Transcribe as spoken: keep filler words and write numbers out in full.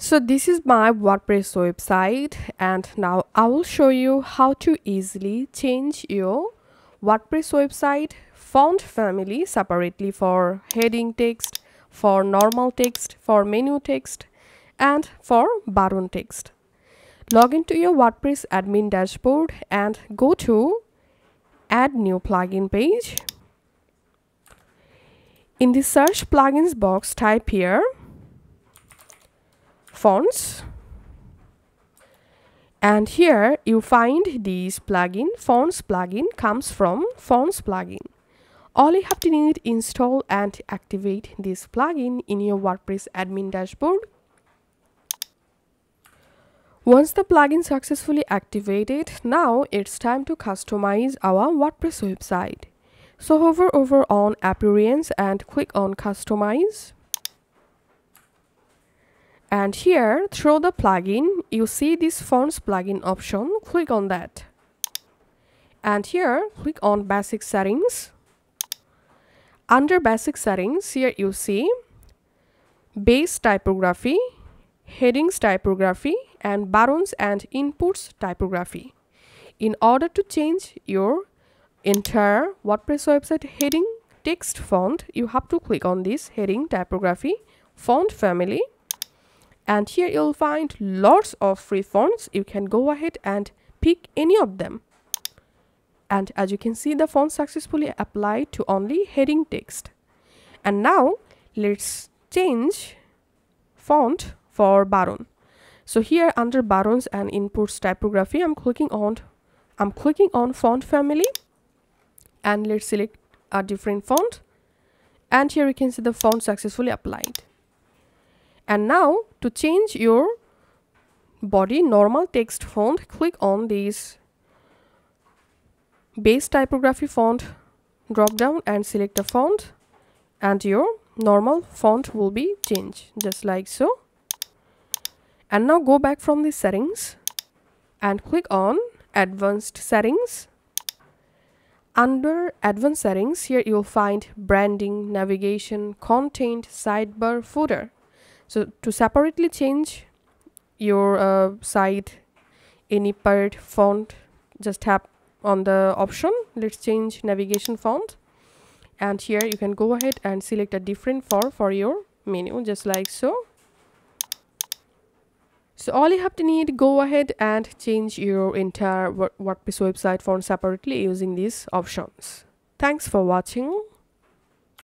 So this is my WordPress website, and now I will show you how to easily change your WordPress website font family separately for heading text, for normal text, for menu text, and for button text. Log into your WordPress admin dashboard and go to Add New Plugin page. In the search plugins box, type here fonts, and here you find this plugin. Fonts plugin comes from fonts plugin. All you have to need is install and activate this plugin in your WordPress admin dashboard. Once the plugin successfully activated, now it's time to customize our WordPress website. So hover over on Appearance and click on Customize. And here, through the plugin, you see this fonts plugin option. Click on that. And here, click on Basic Settings. Under Basic Settings, here you see Base Typography, Headings Typography, and Buttons and Inputs Typography. In order to change your entire WordPress website heading text font, you have to click on this heading typography font family. And here you'll find lots of free fonts. You can go ahead and pick any of them. And as you can see, the font successfully applied to only heading text. And now let's change font for button. So here under buttons and inputs typography, I'm clicking on I'm clicking on font family, and let's select a different font. And here you can see the font successfully applied. And now, to change your body normal text font, click on this base typography font drop down and select a font, and your normal font will be changed, just like so. And now go back from the settings and click on advanced settings. Under advanced settings, here you'll find branding, navigation, content, sidebar, footer. So to separately change your uh, site, any part font, just tap on the option. Let's change navigation font. And here you can go ahead and select a different font for your menu, just like so. So all you have to need, go ahead and change your entire WordPress website font separately using these options. Thanks for watching.